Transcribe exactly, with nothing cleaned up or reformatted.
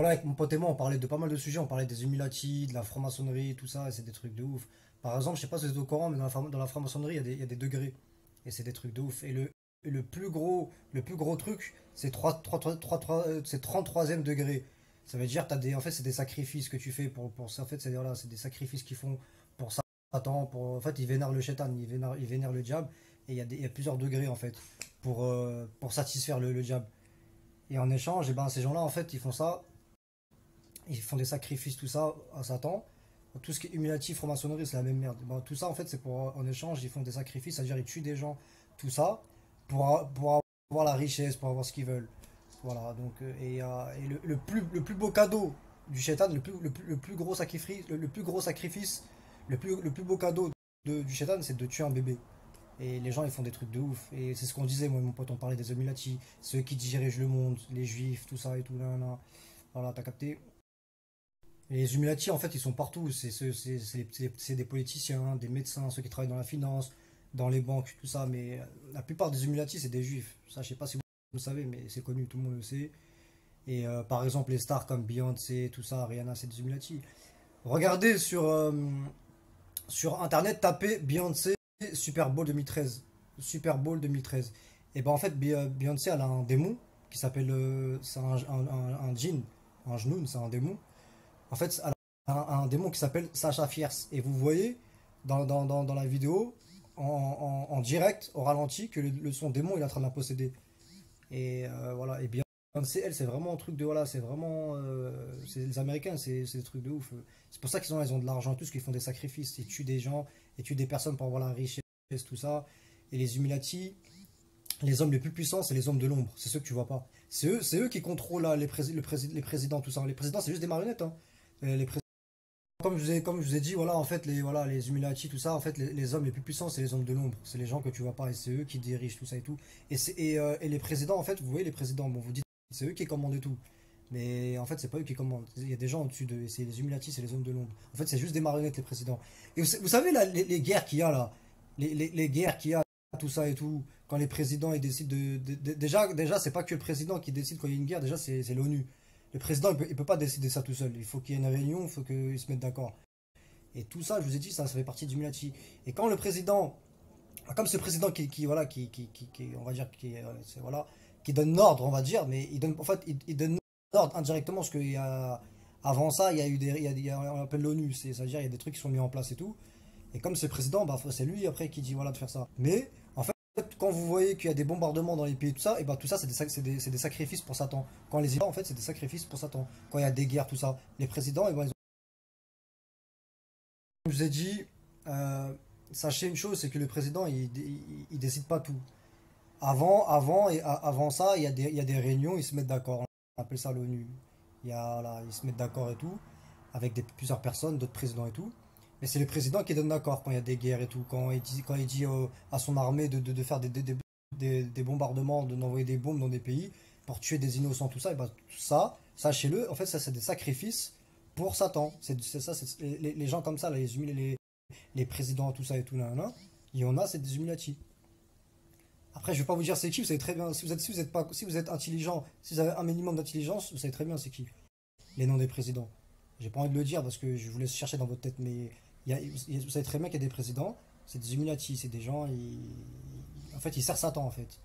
Voilà, avec mon pote et moi, on parlait de pas mal de sujets, on parlait des Illuminati, de la franc-maçonnerie, tout ça, et c'est des trucs de ouf. Par exemple, je sais pas si vous êtes au courant, mais dans la, dans la franc-maçonnerie, il y, y a des degrés, et c'est des trucs de ouf. Et le, et le, plus, gros, le plus gros truc, c'est trente-troisième degré. Ça veut dire, t'as des, en fait, c'est des sacrifices que tu fais pour, pour ça. En fait, c'est voilà, des sacrifices qu'ils font pour Satan, pour, en fait, ils vénèrent le Shaitan, ils vénèrent, ils vénèrent le diable, et il y a des, y a plusieurs degrés, en fait, pour, euh, pour satisfaire le, le diable. Et en échange, et ben, ces gens-là, en fait, ils font ça, ils font des sacrifices, tout ça, à Satan. Tout ce qui est humiliatif, franc-maçonnerie, c'est la même merde. Ben, tout ça, en fait, c'est pour, en échange, ils font des sacrifices, c'est-à-dire ils tuent des gens, tout ça, pour, pour avoir la richesse, pour avoir ce qu'ils veulent. Voilà, donc, et, euh, et le, le, plus, le plus beau cadeau du Shaitan, le plus, le plus, le plus gros sacrifice, le, le plus gros sacrifice, le plus, le plus beau cadeau de, du Shaitan, c'est de tuer un bébé. Et les gens, ils font des trucs de ouf. Et c'est ce qu'on disait, moi et mon pote, on parlait des Illuminati, ceux qui dirigent le monde, les juifs, tout ça et tout, là, là. Voilà, t'as capté. Et les Illuminati, en fait, ils sont partout. C'est des politiciens, des médecins, ceux qui travaillent dans la finance, dans les banques, tout ça. Mais la plupart des Illuminati, c'est des juifs. Ça, je sais pas si vous le savez, mais c'est connu, tout le monde le sait. Et euh, par exemple, les stars comme Beyoncé, tout ça, Rihanna, c'est des Illuminati. Regardez sur, euh, sur Internet, tapez Beyoncé Super Bowl deux mille treize, Super Bowl deux mille treize, et ben en fait Beyoncé elle a un démon qui s'appelle, c'est un, un, un, un djinn, un jnoun, c'est un démon, en fait elle a un, un démon qui s'appelle Sasha Fierce, et vous voyez dans, dans, dans, dans la vidéo en, en, en direct, au ralenti, que le, le, son démon il est en train de la posséder, et euh, voilà, et Beyoncé elle c'est vraiment un truc de, voilà, c'est vraiment, euh, les Américains c'est des trucs de ouf, c'est pour ça qu'ils ont, ils ont de l'argent et tout, parce qu'ils font des sacrifices, ils tuent des gens, ils tuent des personnes pour avoir la richesse, tout ça. Et les Illuminati, les hommes les plus puissants, c'est les hommes de l'ombre. C'est ceux que tu vois pas. C'est eux, eux qui contrôlent là, les, pré le pré les présidents, tout ça. Les présidents, c'est juste des marionnettes. Hein. Les comme, je vous ai, comme je vous ai dit, voilà, en fait, les, voilà, les Illuminati, tout ça, en fait, les, les hommes les plus puissants, c'est les hommes de l'ombre. C'est les gens que tu vois pas et c'est eux qui dirigent tout ça et tout. Et, et, euh, et les présidents, en fait, vous voyez, les présidents, bon, vous dites, c'est eux qui commandent et tout. Mais en fait, c'est pas eux qui commandent. Il y a des gens au-dessus d'eux. C'est les Illuminati, c'est les hommes de l'ombre. En fait, c'est juste des marionnettes, les présidents. Et vous, vous savez, là, les, les guerres qu'il y a, là, les, les, les guerres qu'il y a, tout ça et tout, quand les présidents, ils décident de... de, de déjà, déjà c'est pas que le président qui décide quand il y a une guerre, déjà, c'est l'ONU. Le président, il peut, il peut pas décider ça tout seul. Il faut qu'il y ait une réunion, il faut qu'ils se mettent d'accord. Et tout ça, je vous ai dit, ça, ça fait partie des Illuminati. Et quand le président... Comme ce président qui, qui voilà, qui, qui, qui, qui, on va dire, qui, voilà, qui donne l'ordre, on va dire, mais il donne, en fait, il, il donne... indirectement, parce qu'il y a, avant ça, il y a eu des, il y a, il y a, on appelle l'ONU, c'est-à-dire il y a des trucs qui sont mis en place et tout, et comme c'est le président, bah, c'est lui après qui dit voilà de faire ça. Mais en fait, quand vous voyez qu'il y a des bombardements dans les pays, tout ça, et bah tout ça c'est des, des, des sacrifices pour Satan. Quand les en fait c'est des sacrifices pour Satan. Quand il y a des guerres, tout ça, les présidents, et bah, ils ont... Je vous ai dit, euh, sachez une chose, c'est que le président, il, il, il décide pas tout. Avant, avant et à, avant ça, il y a des, il y a des réunions, ils se mettent d'accord. On appelle ça l'ONU, il voilà, ils se mettent d'accord et tout, avec des, plusieurs personnes, d'autres présidents et tout, mais c'est le président qui donne d'accord quand il y a des guerres et tout, quand il dit, quand il dit euh, à son armée de, de, de faire des, des, des, des bombardements, de d'envoyer des bombes dans des pays pour tuer des innocents, tout ça, et bah tout ça, sachez-le, en fait ça c'est des sacrifices pour Satan, c'est ça, les, les gens comme ça, là, les, les, les présidents, tout ça et tout, là, là, il y en a, c'est des Illuminati. Après, je ne vais pas vous dire c'est qui, vous savez très bien, si vous êtes, si vous êtes, pas, si vous êtes intelligent, si vous avez un minimum d'intelligence, vous savez très bien c'est qui, les noms des présidents. J'ai pas envie de le dire parce que je vous laisse chercher dans votre tête, mais y a, y a, vous savez très bien qu'il y a des présidents, c'est des Illuminati, c'est des gens, ils, en fait ils servent Satan en fait.